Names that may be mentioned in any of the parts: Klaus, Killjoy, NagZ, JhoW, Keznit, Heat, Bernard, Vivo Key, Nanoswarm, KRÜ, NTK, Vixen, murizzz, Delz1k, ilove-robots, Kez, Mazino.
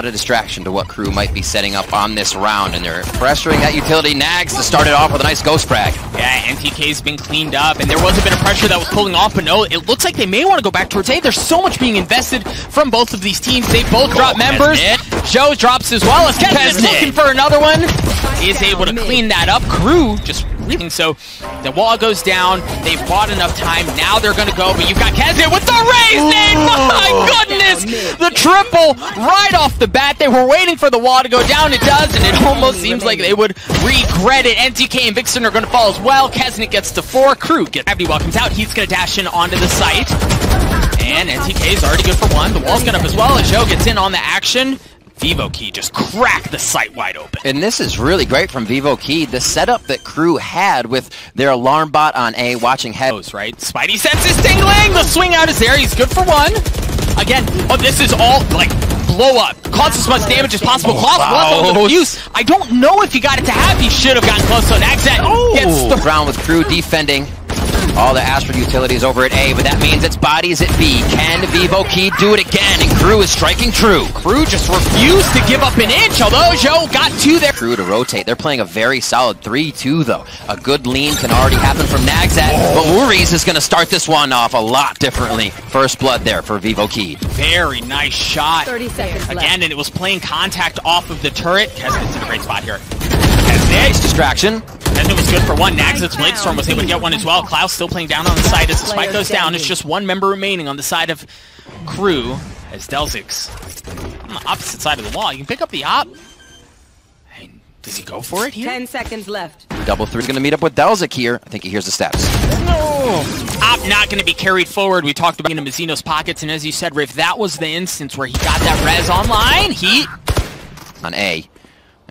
Not a distraction to what KRÜ might be setting up on this round, and they're pressuring that utility. NagZ to start it off with a nice ghost frag. Yeah, NTK's been cleaned up, and there was a bit of pressure that was pulling off, but no, it looks like they may want to go back towards A. There's so much being invested from both of these teams. They both drop members. JhoW drops as well as Kez is looking for another one. He is able to clean that up. KRÜ just leaving, so the wall goes down. They've bought enough time. Now they're going to go, but you've got Keznit with the raise in! My goodness! The triple right off the bat. They were waiting for the wall to go down. It does, and it almost seems like they would regret it. NTK and Vixen are going to fall as well. Keznit gets to 4. KRÜ gets gravity while comes out. He's going to dash in onto the site. And NTK is already good for 1. The wall's going up as well as JhoW gets in on the action. Vivo Key just cracked the site wide open. And this is really great from Vivo Key. The setup that KRÜ had with their alarm bot on A, watching heads, right? Spidey sense is tingling. The swing out is there. He's good for 1. Again, oh, this is all like blow up. Cause as much damage as possible. Klaus was on the fuse. I don't know if he got it to half. He should have gotten close. So NagZ gets the round with KRÜ defending. All the Astrid utilities over at A, but that means it's bodies at B. Can Vivo Key do it again? And KRÜ is striking true. KRÜ just refused to give up an inch, although JhoW got 2 there. KRÜ to rotate. They're playing a very solid 3-2, though. A good lean can already happen from NagZ, but murizzz is going to start this one off a lot differently. First blood there for Vivo Key. Very nice shot. 30 seconds again, left. And it was playing contact off of the turret. Keznit's in a great spot here. Nice distraction. Keznit was good for 1. NagZ's Blade Storm was able to get 1 as well. Klaus still playing down on the side as the spike goes down. It's just 1 member remaining on the side of KRÜ as Delz1k on the opposite side of the wall. You can pick up the op. Hey, does he go for it here? 10 seconds left. Double 3 is going to meet up with Delz1k here. I think he hears the steps. No! Op not going to be carried forward. We talked about Mazino's pockets, and as you said, Rafe, that was the instance where he got that res online. Heat on A.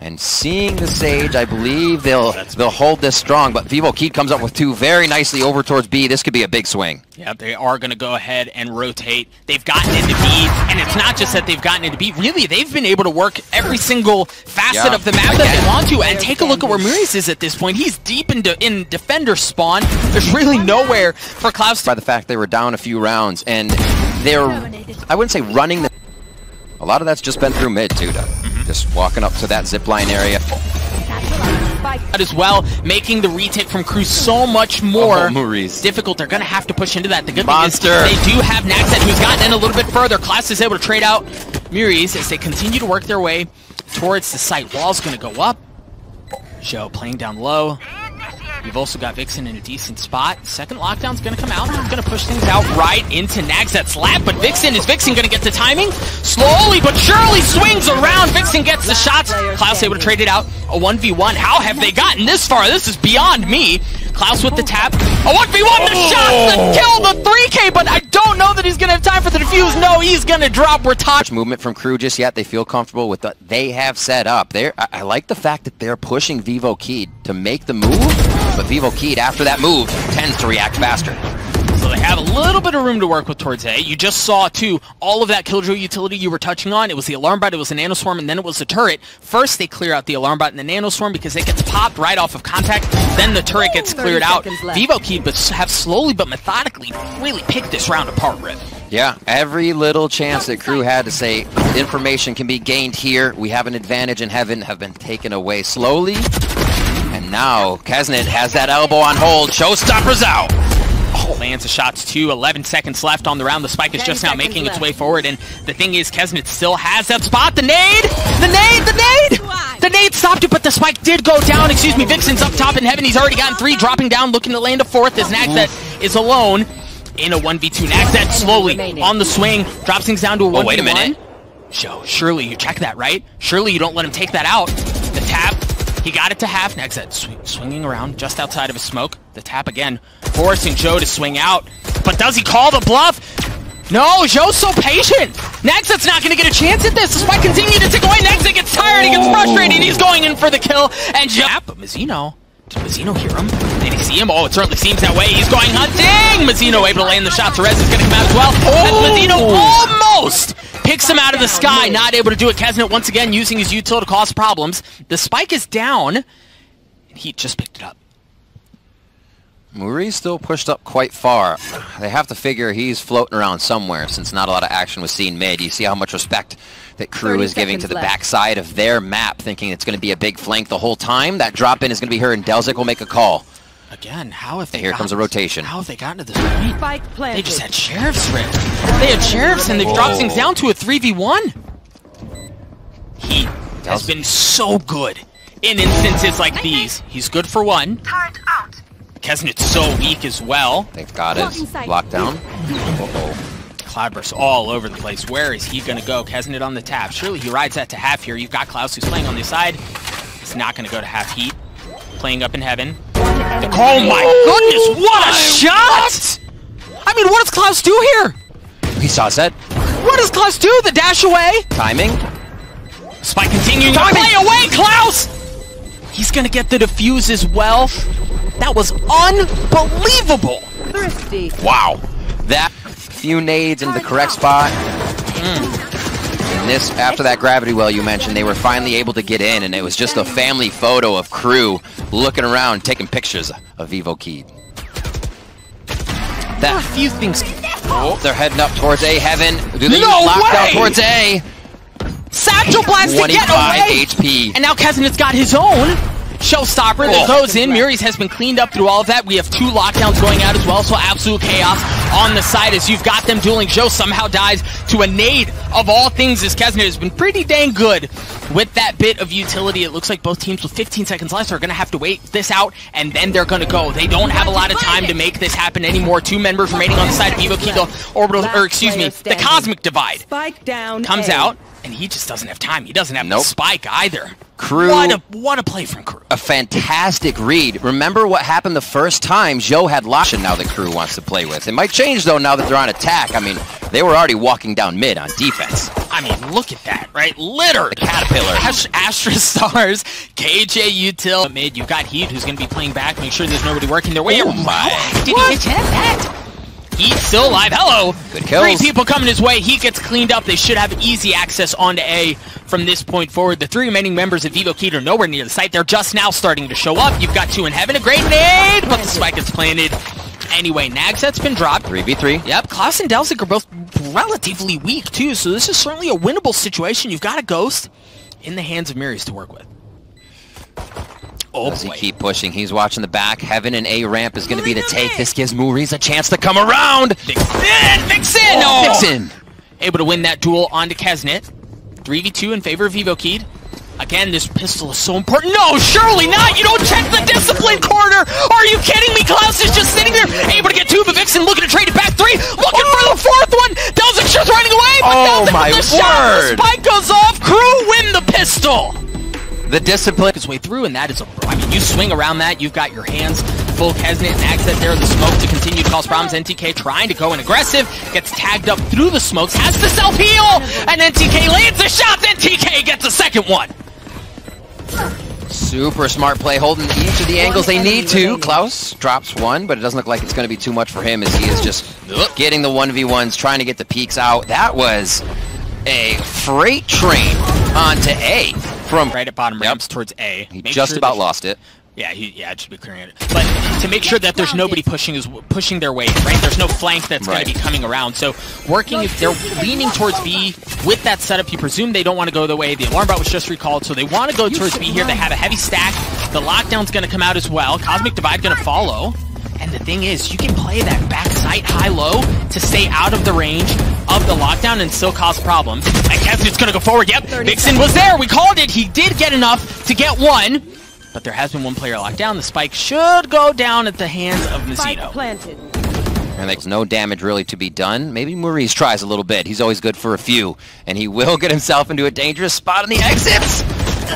And seeing the Sage, I believe they'll hold this strong, but Vivo Key comes up with 2 very nicely over towards B. This could be a big swing. Yeah, they are going to go ahead and rotate. They've gotten into B, and it's not just that they've gotten into B. Really, they've been able to work every single facet of the map that they want to, and take a look at where murizzz is at this point. He's deep in defender spawn. There's really nowhere for Klaus. By the fact they were down a few rounds, and they're, I wouldn't say running the... A lot of that's just been through mid, too, just walking up to that zipline area. As well, making the retake from KRÜ so much more difficult. They're going to have to push into that. The good thing is they do have NagZ, who's gotten in a little bit further. Klaus is able to trade out murizzz as they continue to work their way towards the site. Wall's going to go up. JhoW playing down low. You've also got Vixen in a decent spot. Second lockdown's going to come out. He's going to push things out right into NagZ's lap. But Vixen, is Vixen going to get the timing? Slowly but surely swings around. Vixen gets the shots. Klaus able to trade it out. A 1v1. How have they gotten this far? This is beyond me. Klaus with the tap. A 1v1. The shots that kill the 3K. But I don't know that he's going to have time for the defuse. No, he's going to drop. We're touched. Movement from KRÜ just yet. They feel comfortable with what they have set up. I like the fact that they're pushing Vivo Key to make the move. But Vivo Key, after that move, tends to react faster. So they have a little bit of room to work with towards A. You just saw, too, all of that Killjoy utility you were touching on. It was the alarm bot, it was the nanoswarm, and then it was the turret. First, they clear out the alarm bot and the nanoswarm because it gets popped right off of contact. Then the turret gets cleared out. Vivo Key have slowly but methodically really picked this round apart, Rip. Yeah, every little chance that KRÜ had to say information can be gained here. We have an advantage in heaven have been taken away slowly. And now, Keznit has that elbow on hold. Showstopper's out. Oh, lands the shots too. 11 seconds left on the round. The spike is just now making its way forward. And the thing is, Keznit still has that spot. The nade! The nade! The nade! The nade stopped it, but the spike did go down. Excuse me, Vixen's up top in heaven. He's already gotten 3, dropping down, looking to land a 4th as NagZ is alone in a 1v2. NagZ slowly on the swing, drops things down to a 1v1. Oh, wait a minute. JhoW, surely you check that, right? Surely you don't let him take that out. The tap. He got it to half. NagZ swinging around just outside of his smoke. The tap again, forcing JhoW to swing out. But does he call the bluff? No, JhoW's so patient. NagZ's not going to get a chance at this. The spike continues to tick away. NagZ gets tired. He gets frustrated. He's going in for the kill. And JhoW... But Mazino... Did Mazino hear him? Did he see him? Oh, it certainly seems that way. He's going hunting! Mazino able to land the shot. Therese is going to come out as well. Mazino almost picks him out of the sky. Not able to do it. Keznit once again using his util to cause problems. The spike is down. And Heat just picked it up. murizzz still pushed up quite far. They have to figure he's floating around somewhere since not a lot of action was seen mid. You see how much respect that KRÜ is giving to the backside of their map, thinking it's going to be a big flank the whole time. That drop-in is going to be her, and Delz1k will make a call. Again, how if they here comes a rotation. How have they gotten to this point? They just had sheriffs ripped. They had sheriffs, and they've dropped things down to a 3v1. He has been so good in instances like these. He's good for one. Keznit's so weak as well. They've got it. Lockdown. Cloudburst all over the place. Where is he gonna go? Keznit on the tap. Surely he rides that to half here. You've got Klaus who's playing on the side. He's not gonna go to half. Heat playing up in heaven. Oh my goodness, what a shot! I mean, what does Klaus do here? He saw set. What does Klaus do? The dash away? Timing. Spike continuing to play away, Klaus! He's gonna get the defuse as well. That was unbelievable! Thirsty. Wow. That few nades in the correct spot. And this, after that gravity well you mentioned, they were finally able to get in, and it was just a family photo of KRÜ looking around, taking pictures of Vivo Key. That few things. Oh, they're heading up towards A heaven. Do they lock down towards A? Satchel blast to get away. HP. And now Keznit's got his own. Shellstopper that goes in. Murizzz has been cleaned up through all of that. We have two lockdowns going out as well, so absolute chaos on the side as you've got them dueling. JhoW somehow dies to a nade of all things as Keznit has been pretty dang good with that bit of utility. It looks like both teams with 15 seconds left are going to have to wait this out, and then they're going to go. They don't have a lot of time to make this happen anymore. Two members remaining on the side of Vivo Key. The Cosmic Divide comes out, and he just doesn't have time. He doesn't have the spike either. KRÜ, what a play from KRÜ. A fantastic read. Remember what happened the first time JhoW had locked, and now that KRÜ wants to play with. It might change, though, now that they're on attack. I mean, they were already walking down mid on defense. I mean, look at that, right? Littered. The Caterpillar. Astra Stars, KJ Util. Mid, you've got Heat, who's going to be playing back. Make sure there's nobody working their way. Oh, my. Did he hit that? Heat's still alive. Hello. Good kills. Three people coming his way. He gets cleaned up. They should have easy access onto A from this point forward. The three remaining members of Vivo Key are nowhere near the site. They're just now starting to show up. You've got two in heaven. A great nade, but the spike is planted. Anyway, NagZ's been dropped. 3v3. Yep. Klaus and Delz1k are both relatively weak, too, so this is certainly a winnable situation. You've got a ghost in the hands of Murizzz to work with. Oh, does he keep pushing? He's watching the back. Heaven and A ramp is going to be the take. This gives murizzz a chance to come around. Vixen! Able to win that duel onto Keznit. 3v2 in favor of Vivo Key. Again, this pistol is so important. No, surely not! You don't check the discipline corner! Are you kidding me? Klaus is just sitting there, able to get two, but Vixen looking to trade it back. Three, looking for the fourth one! Delz1k's just running away, but Delz1k with the shot! The spike goes off! KRÜ win the pistol! The discipline his way through, and that is a I mean, you swing around that, you've got your hands full. Keznit and NagZ there in the smoke to continue to cause problems. NTK trying to go in aggressive, gets tagged up through the smokes, has to self-heal, and NTK lands the shot, NTK gets a second one! Super smart play, holding each of the angles they need to. Klaus drops one, but it doesn't look like it's going to be too much for him as he is just getting the 1v1s, trying to get the peaks out. That was a freight train onto A. From right at bottom ramps towards A. He just about lost it. Yeah, it should be clearing it. But to make sure that there's nobody pushing their way, right? There's no flank that's going to be coming around. So working, if they're leaning towards B with that setup, you presume they don't want to go the way. The alarm bot was just recalled, so they want to go towards B here. They have a heavy stack. The lockdown's going to come out as well. Cosmic Divide going to follow. And the thing is, you can play that back sight high-low to stay out of the range of the lockdown and still cause problems. And Keznit's gonna go forward. Yep, Vixen was there. We called it. He did get enough to get one, but there has been one player locked down. The spike should go down at the hands of Mazino. And there's no damage really to be done. Maybe Murizzz tries a little bit. He's always good for a few, and he will get himself into a dangerous spot on the exits.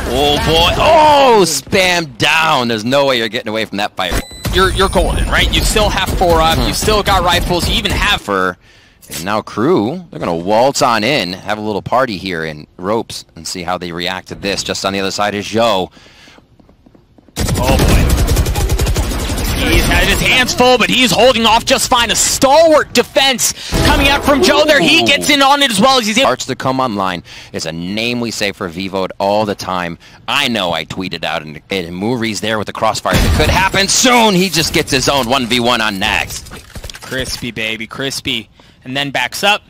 Oh boy! Oh, spam down. There's no way you're getting away from that fire. You're golden, right? You still have 4 up. You still got rifles. You even have And now KRÜ, they're going to waltz on in, have a little party here in ropes, and see how they react to this. Just on the other side is JhoW. Oh, boy. He's had his hands full, but he's holding off just fine. A stalwart defense coming out from JhoW there. He gets in on it as well as he's in. Starts to come online. It's a name we say for Vivo all the time. I know I tweeted out, and Murizzz there with the crossfire. It could happen soon. He just gets his own 1v1 on NagZ. Crispy, baby, crispy. And then backs up.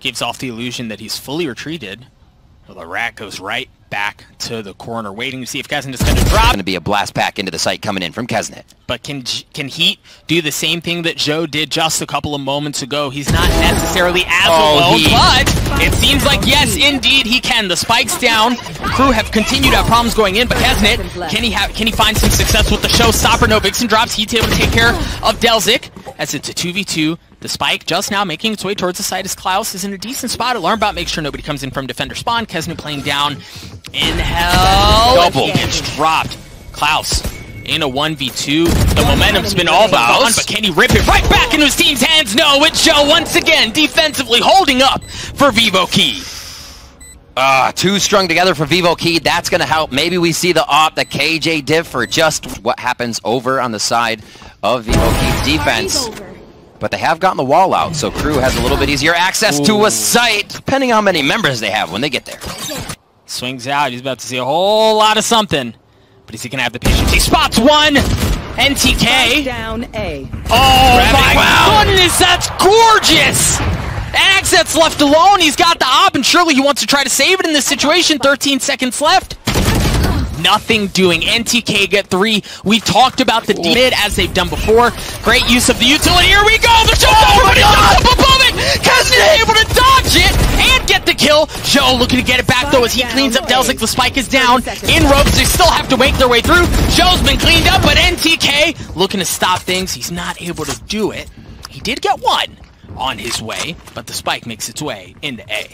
Gives off the illusion that he's fully retreated. So the rat goes right back to the corner, waiting to see if Keznit is going to drop. It's going to be a blast back into the site coming in from Keznit. But can Heat do the same thing that JhoW did just a couple of moments ago? He's not necessarily as alone, but it seems like, yes, indeed, he can. The spike's down. KRÜ have continued to have problems going in, but Keznit, can he find some success with the showstopper? No, Vixen drops. Heat's able to take care of Delz1k as it's a 2v2. The spike just now making its way towards the site as Klaus is in a decent spot. Alarmbot makes sure nobody comes in from defender spawn. Keznit playing down. Inhale. Double gets dropped. Klaus in a 1v2. The momentum's been all about Klaus, but can he rip it right back into his team's hands? No, it's JhoW once again defensively holding up for Vivo Key. Two strung together for Vivo Key. That's going to help. Maybe we see the op, the KJ diff for just what happens over on the side of Vivo Key's defense. But they have gotten the wall out, so KRÜ has a little bit easier access to a site, depending on how many members they have when they get there. Swings out, he's about to see a whole lot of something, but is he gonna have the patience? He spots one! NTK! Down A. Oh my goodness, that's gorgeous! NagZ's left alone, he's got the op, and surely he wants to try to save it in this situation. 13 seconds left. Nothing doing. NTK get 3. We've talked about the mid as they've done before. Great use of the utility. Here we go. The showstopper, but he looks up above it. Keznit able to dodge it and get the kill. JhoW looking to get it back though as he cleans up Delz1k. The spike is down. In ropes, they still have to make their way through. JhoW's been cleaned up, but NTK looking to stop things. He's not able to do it. He did get one on his way, but the spike makes its way into A.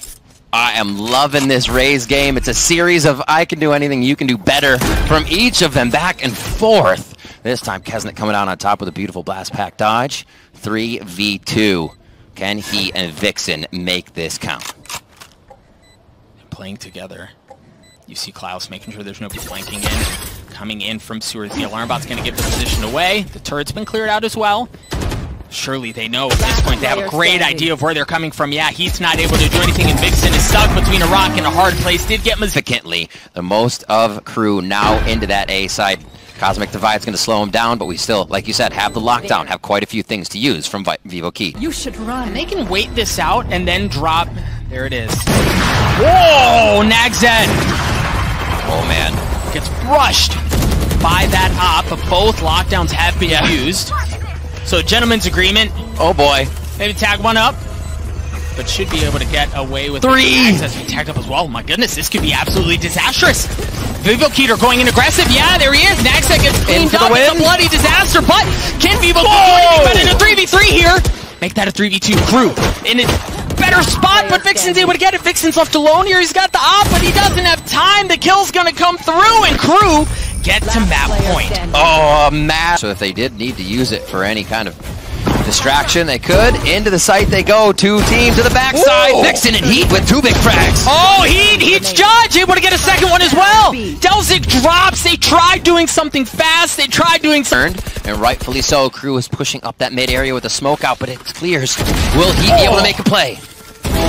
I am loving this Raze game. It's a series of I can do anything, you can do better from each of them back and forth. This time Keznit coming out on top with a beautiful blast pack dodge. 3v2. Can he and Vixen make this count? Playing together. You see Klaus making sure there's nobody flanking in. Coming in from sewers. The alarm bot's going to give the position away. The turret's been cleared out as well. Surely they know at this point they have a great idea of where they're coming from. Yeah, Heat's not able to do anything, and Vixen is stuck between a rock and a hard place. Did get significantly the most of KRÜ now into that A side. Cosmic Divide's going to slow him down, but we still, like you said, have the lockdown, have quite a few things to use from Vivo Key. You should run. They can wait this out and then drop. There it is. Whoa, NagZ. Oh, man. Gets brushed by that op, but both lockdowns have been used. So gentleman's agreement. Oh boy. Maybe tag one up, but should be able to get away with 3. That's been tagged up as well. My goodness, this could be absolutely disastrous. Vivo Key are going in aggressive. Yeah, there he is. NagZ gets cleaned up. It's a bloody disaster, but can Vivo Key do anything but in a 3v3 here? Make that a 3v2. KRÜ in a better spot, but Vixen's able to get it. Vixen's left alone here. He's got the op, but he doesn't have time. The kill's gonna come through, and KRÜ get to map point. Oh, a map. So if they did need to use it for any kind of distraction, they could. Into the site they go. Two teams to the backside. Vixen and Heat with 2 big frags. Oh, Heat's Judge able to get a second one as well. Delz1k drops. They tried doing something fast. They tried doing something. And rightfully so, KRÜ is pushing up that mid area with a smoke out, but it clears. Will Heat be able to make a play?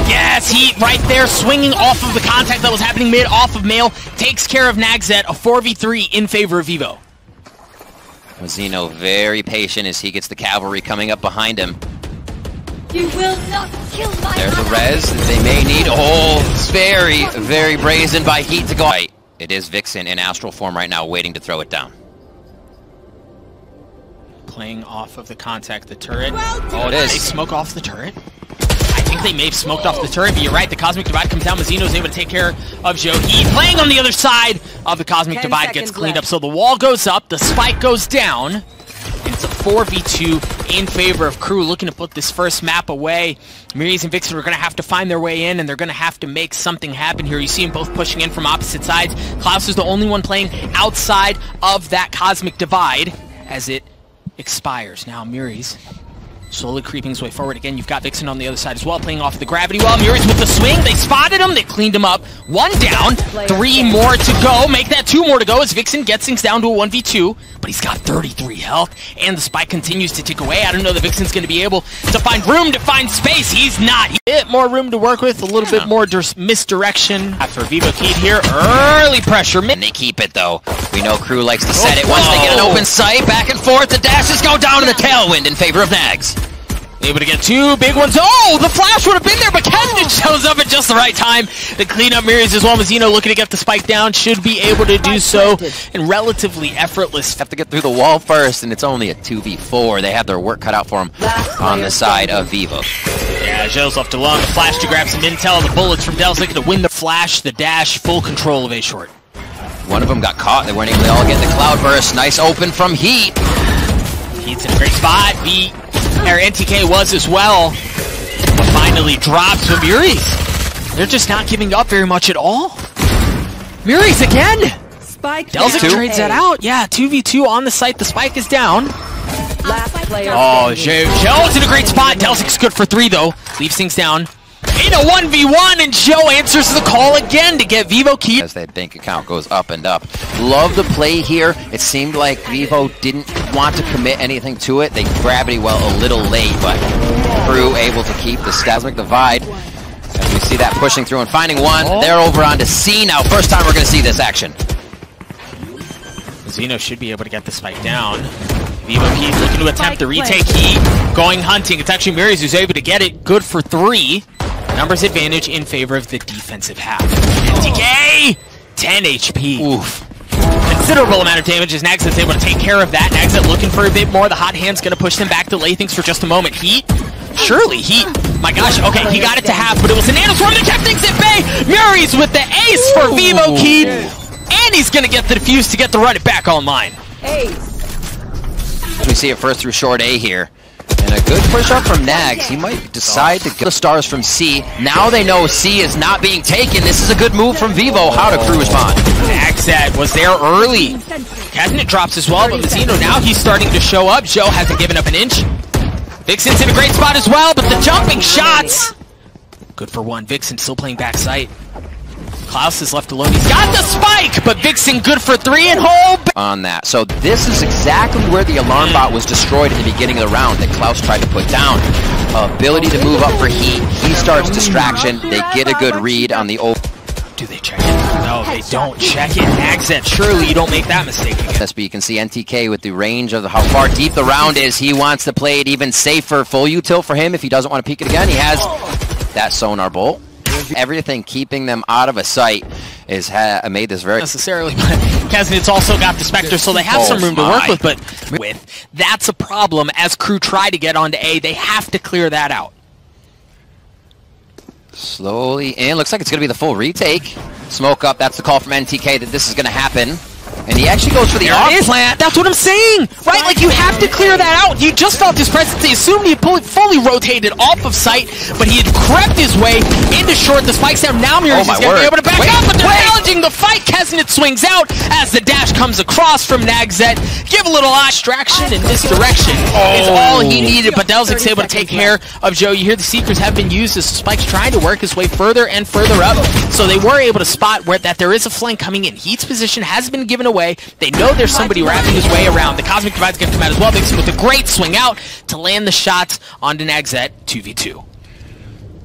Yes, Heat right there, swinging off of the contact that was happening mid off of Male. Takes care of NagZ, a 4v3 in favor of Vivo. Mazino very patient as he gets the cavalry coming up behind him. You will not kill my There's a res that they may need. Oh, it's very, very brazen by Heat to go. It is Vixen in astral form right now, waiting to throw it down. Playing off of the contact, the turret. Oh, it is. They smoke off the turret. They may have smoked off the turret, but you're right, the Cosmic Divide comes down. Mazino's able to take care of JhoW. Heat playing on the other side of the Cosmic Divide gets cleaned up, so the wall goes up, the spike goes down, and it's a 4v2 in favor of KRÜ looking to put this first map away. Murizzz and Vixen are going to have to find their way in, and they're going to have to make something happen here. You see them both pushing in from opposite sides. Klaus is the only one playing outside of that Cosmic Divide as it expires. Now Murizzz slowly creeping his way forward. Again, you've got Vixen on the other side as well, playing off the gravity well. Murizzz with the swing. They spotted him. They cleaned him up. 1 down. 3 more to go. Make that 2 more to go as Vixen gets things down to a 1v2. But he's got 33 health, and the spike continues to tick away. I don't know that Vixen's going to be able to find room, to find space. He's not. A bit more room to work with. A little bit more misdirection. After Vivo Key here, early pressure. And they keep it, though. We know KRÜ likes to set it. Once they get an open sight, back and forth, the dashes go down to the tailwind in favor of NagZ. able to get two big ones. Oh, the flash would have been there, but Keznit shows up at just the right time to clean up murizzz as well. Mazino looking to get the spike down, should be able to do so, and relatively effortless. Have to get through the wall first, and it's only a 2v4. They have their work cut out for them on the side of Vivo. Yeah, JhoW's left alone. The flash to grab some intel. The bullets from Delz1k to win the flash, the dash, full control of A short. One of them got caught. They weren't able to all get the cloud burst. Nice open from Heat. Heat's in a great spot. NTK was as well. But finally drops to murizzz. They're just not giving up very much at all. murizzz again. Delz1k trades that out. Yeah, 2v2 on the site. The spike is down. Oh, JhoW's in a great spot. Delz1k's good for three though. Leaves things down. In a 1v1, and JhoW answers the call again to get Vivo Key. As that bank account goes up and up. Love the play here. It seemed like Vivo didn't want to commit anything to it. They gravity well a little late, but KRÜ able to keep the Delz1k divide. As we see that pushing through and finding one. They're over onto C now. First time we're going to see this action. Mazino should be able to get the spike down. Vivo Key looking to attempt the retake. Key going hunting. It's actually murizzz who's able to get it. Good for three. Numbers advantage in favor of the defensive half. NTK! 10 HP. Oof. Considerable amount of damage as NagZ is able to take care of that. NagZ looking for a bit more. The hot hand's going to push them back, delay things for just a moment. Heat? Surely Heat. My gosh, okay, he got it to half, but it was a nanoswarm that kept things at bay. murizzz with the ace for Vivo Key. And he's going to get the defuse to get the run it back online. We see it first through short A here. And a good push up from NagZ. He might decide to get the stars from C. Now they know C is not being taken. This is a good move from Vivo. How to KRÜ respond? NagZ was there early. Keznit drops as well, but Mazino now he's starting to show up. JhoW hasn't given up an inch. Vixen's in a great spot as well, but the jumping shots. Good for one. Vixen still playing back sight. Klaus is left alone. He's got the spike, but Vixen good for three and hold on that. So this is exactly where the alarm bot was destroyed at the beginning of the round that Klaus tried to put down. Ability to move up for Heat. He starts distraction. They get a good read on the old. Do they check it? No, they don't check it. NagZ, surely you don't make that mistake again. Yes, but you can see NTK with the range of how far deep the round is. He wants to play it even safer. Full util for him if he doesn't want to peek it again. He has that sonar bolt. Everything keeping them out of a sight is made this very necessarily. Keznit's also got the Spectre, so they have some room to work with, but that's a problem as KRÜ try to get onto A. They have to clear that out. Slowly in. Looks like it's going to be the full retake. Smoke up. That's the call from NTK that this is going to happen. And he actually goes for the off plant. That's what I'm saying, right? Like, you have to clear that out. He just felt his presence. They assumed he fully rotated off of sight, but he had crept his way into short. The spike's down. Now murizzz is going to be able to back up, but they're challenging the fight. Keznit swings out as the dash comes across from NagZ. Give a little distraction in this direction is all he needed, but Delz1k's able to take care of JhoW. You hear the Seekers have been used as Spike's trying to work his way further and further up, so they were able to spot where that there is a flank coming in. Heat's position has been given away. They know there's somebody wrapping his way around. The Cosmic Divide's going to come out as well. Vixen with a great swing out to land the shots onto NagZ 2v2.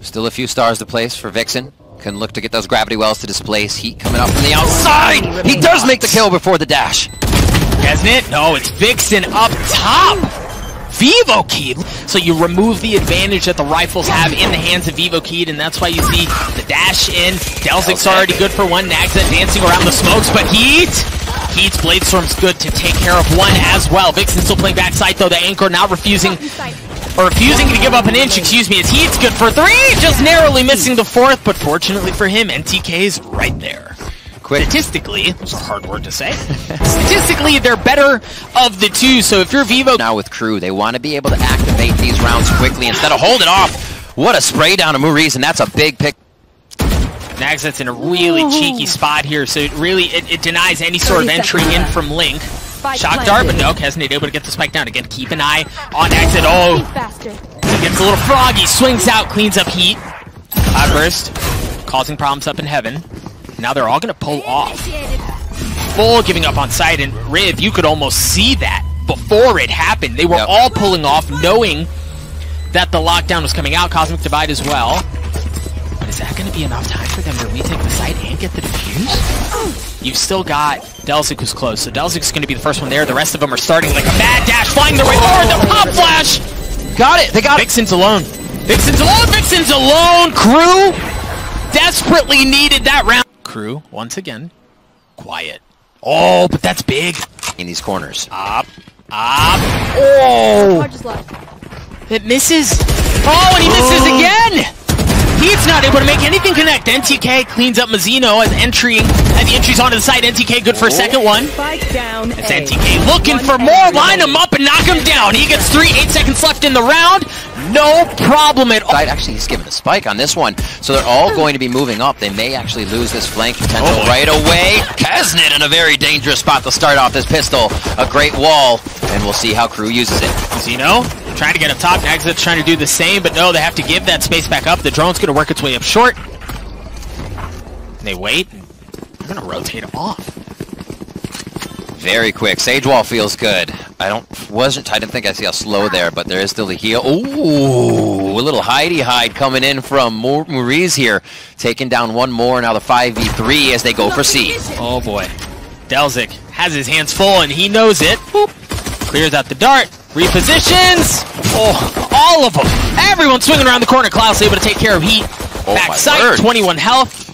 Still a few stars to place for Vixen. Can look to get those gravity wells to displace. Heat coming up from the outside. He does make the kill before the dash. Keznit? No, it's Vixen up top. Vivo Key, so you remove the advantage that the rifles have in the hands of Vivo Key, and that's why you see the dash in. Delz1k's already good for one. NagZ dancing around the smokes, but Heat's Bladestorm's good to take care of one as well. Vixen still playing backside though. The anchor now refusing to give up an inch. Excuse me. As Heat's good for three, just narrowly missing the fourth, but fortunately for him, NTK's right there. Statistically, it's a hard word to say. Statistically, they're better of the two. So if you're Vivo now with KRÜ, they want to be able to activate these rounds quickly instead of hold it off. What a spray down of murizzz, and that's a big pick. NagZ's in a really cheeky spot here, so it really it denies any sort of entry in from Link. Shock dart, but no, Keznit able to get the spike down again. Keep an eye on NagZ. He gets a little froggy, swings out, cleans up Heat. Outburst, causing problems up in heaven. Now they're all going to pull off. Full giving up on sight, and Riv, you could almost see that before it happened. They were all pulling off, knowing that the lockdown was coming out. Cosmic Divide as well. Is that going to be enough time for them to retake the site and get the defuse? You've still got Delz1k who's close, so Delz1k's going to be the first one there. The rest of them are starting like a mad dash, flying their way forward. The pop flash! Got it! They got it! Vixen's alone! Vixen's alone! Vixen's alone! KRÜ desperately needed that round. KRÜ, once again, quiet. Oh, but that's big in these corners. Up, up. Oh! It misses. Oh, and he misses again! He's not able to make anything connect. NTK cleans up Mazino as the entry's onto the side. NTK good for a second one. It's NTK looking for more. Line him up and knock him down. He gets 3, 8 seconds left in the round. No problem at all. Actually, he's given a spike on this one, so they're all going to be moving up. They may actually lose this flank potential right away. Keznit in a very dangerous spot to start off this pistol. A great wall, and we'll see how KRÜ uses it. Mazino trying to get up top. NagZ trying to do the same, but no, they have to give that space back up. The drone's going to work its way up short. And they wait, and they're going to rotate him off. Very quick. Sage wall feels good. I didn't think I see how slow there, but there is still the heal. Ooh, a little hidey-hide coming in from murizzz here. Taking down one more, now the 5v3 as they go for C. Oh boy. Delz1k has his hands full and he knows it. Boop. Clears out the dart. Repositions. Oh, all of them. Everyone swinging around the corner. Klaus able to take care of Heat. Back sight, 21 health.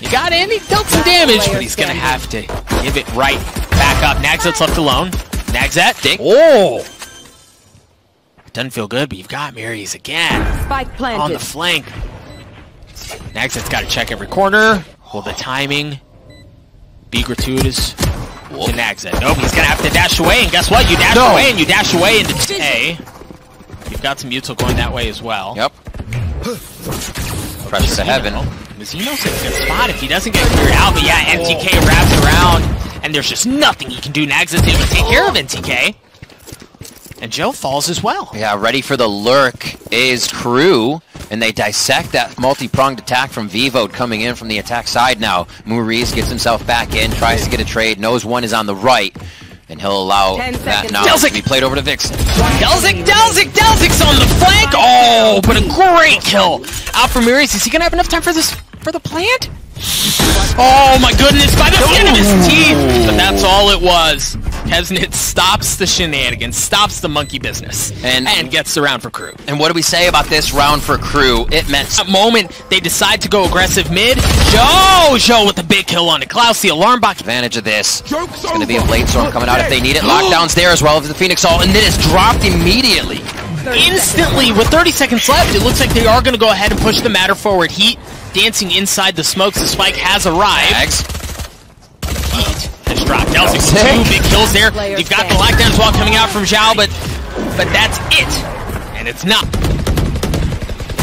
You got it, he dealt some damage, but he's going to have to give it right back up. NagZ's left alone. NagZ, dig. Oh! It doesn't feel good, but you've got murizzz again. Spike planted. On the flank. NagZ's got to check every corner. Will the timing be gratuitous to NagZ? Nope, he's going to have to dash away, and guess what? You dash away, and you dash away into A. You've got some util going that way as well. Yep. Pressure to heaven. Mazino's in a good spot if he doesn't get cleared out, but yeah, NTK wraps around, and there's just nothing he can do. NagZ's able to take care of NTK. And JhoW falls as well. Yeah, ready for the lurk is KRÜ, and they dissect that multi-pronged attack from Vivo coming in from the attack side now. murizzz gets himself back in, tries to get a trade, knows one is on the right, and he'll allow that knock to be played over to Vixen. Delz1k's on the flank! Oh, but a great kill out for murizzz. Is he going to have enough time for this? For the plant? Oh my goodness, by the skin of his teeth! But that's all it was. Keznit stops the shenanigans, stops the monkey business, and gets the round for KRÜ. And what do we say about this round for KRÜ? It meant that moment they decide to go aggressive mid. JhoW with the big kill on to Klaus, the alarm box. Advantage of this. It's going to be a blade storm coming out if they need it. Lockdown's there as well as the Phoenix all, and it is dropped immediately. Instantly, with 30 seconds left, it looks like they are going to go ahead and push the matter forward. Heat dancing inside the smokes. The spike has arrived. Heat has dropped. Delz1k with 2 big kills there. You've got the lockdown as well coming out from JhoW, but that's it. And it's not.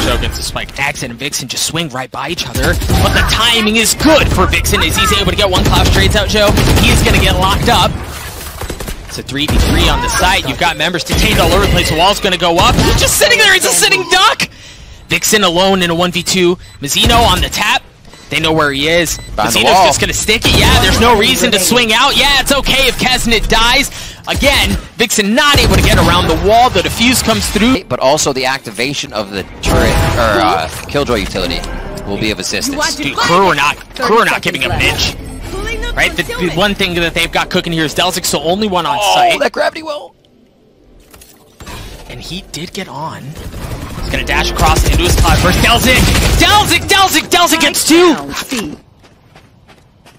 JhoW gets the spike. NagZ and Vixen just swing right by each other, but the timing is good for Vixen as he's able to get one Klaus trades out JhoW. He's going to get locked up. It's a 3v3 on the site. You've got members detained all over the place. The wall's going to go up. He's just sitting there. He's a sitting duck. Vixen alone in a 1v2. Mazino on the tap. They know where he is. Mazino's just going to stick it. Yeah, there's no reason to swing out. Yeah, it's okay if Keznit dies. Again, Vixen not able to get around the wall. The defuse comes through. But also the activation of the turret, or Killjoy utility will be of assistance. Dude, KRÜ are not giving a bitch. Right? The one thing that they've got cooking here is Delz1k's the only one on site. Oh, that gravity well. And he did get on. He's gonna dash across into his cloud first. Delz1k gets 2!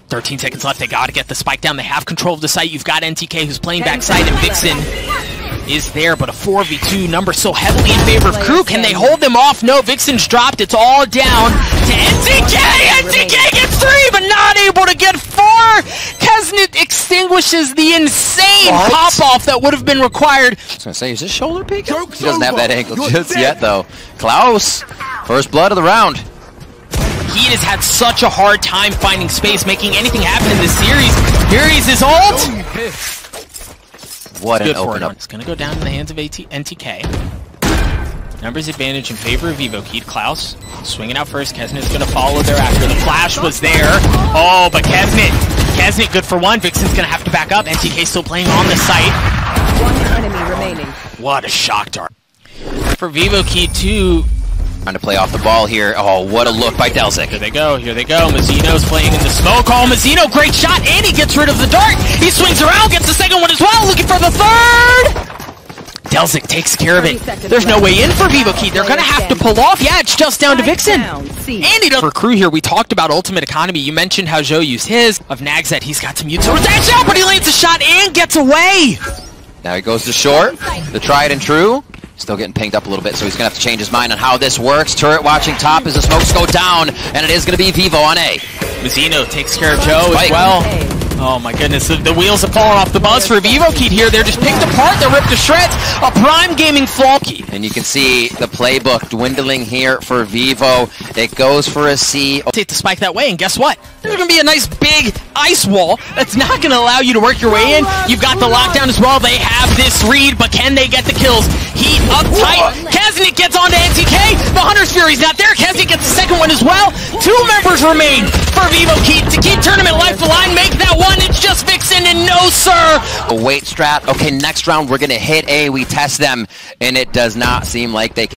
13 seconds left, they gotta get the spike down. They have control of the site. You've got NTK who's playing backside, and Vixen is there, but a 4v2 number so heavily in favor of KRÜ. Can they hold them off? No, Vixen's dropped. It's all down to NTK! NTK gets 3, but not able to get 4! Keznit extinguishes the insane pop-off that would have been required. I was gonna say, is this shoulder pick? He doesn't have that angle just yet, though. Klaus, first blood of the round. Heat has had such a hard time finding space, making anything happen in this series. Here is his ult! What an open up. It's going to go down in the hands of NTK. Numbers advantage in favor of Vivo Key. Klaus swinging out first. Keznit's going to follow thereafter. The flash was there. Oh, but Keznit good for 1. Vixen's going to have to back up. NTK still playing on the site. 1 enemy remaining. What a shock dart. For Vivo Key, 2. Trying to play off the ball here. Oh, what a look by Delz1k. Here they go, here they go. Mazino's playing in the smoke. Oh, Mazino, great shot, and he gets rid of the dart. He swings around, gets the second one as well, looking for the third! Delz1k takes care of it. There's no way in for Vivo Key. They're going to have to pull off. Yeah, it's just down to Vixen. And he does. For KRÜ here, we talked about ultimate economy. You mentioned how JhoW used his. Of NagZ, he's got some utility. That's out, but he lands a shot and gets away. Now he goes to short. The tried and true. Still getting pinged up a little bit, so he's going to have to change his mind on how this works. Turret watching top as the smokes go down, and it is going to be Vivo on A. Mazino takes care of JhoW as well. Oh my goodness, the wheels have fallen off the bus for Vivo Key here. They're just picked apart, they're ripped to shreds. A prime gaming flaw. And you can see the playbook dwindling here for Vivo. It goes for a C. Take the spike that way, and guess what? There's going to be a nice big ice wall that's not going to allow you to work your way in. You've got the lockdown as well. They have this read, but can they get the kills? Heat up tight. Keznit gets onto NTK. The Hunter's Fury's not there. Keznit gets the second one as well. Two members remain for Vivo Key to keep tournament life alive. Make that one. It's just Vixen and no, sir. A weight strat. Okay, next round we're going to hit A. We test them, and it does not seem like they can.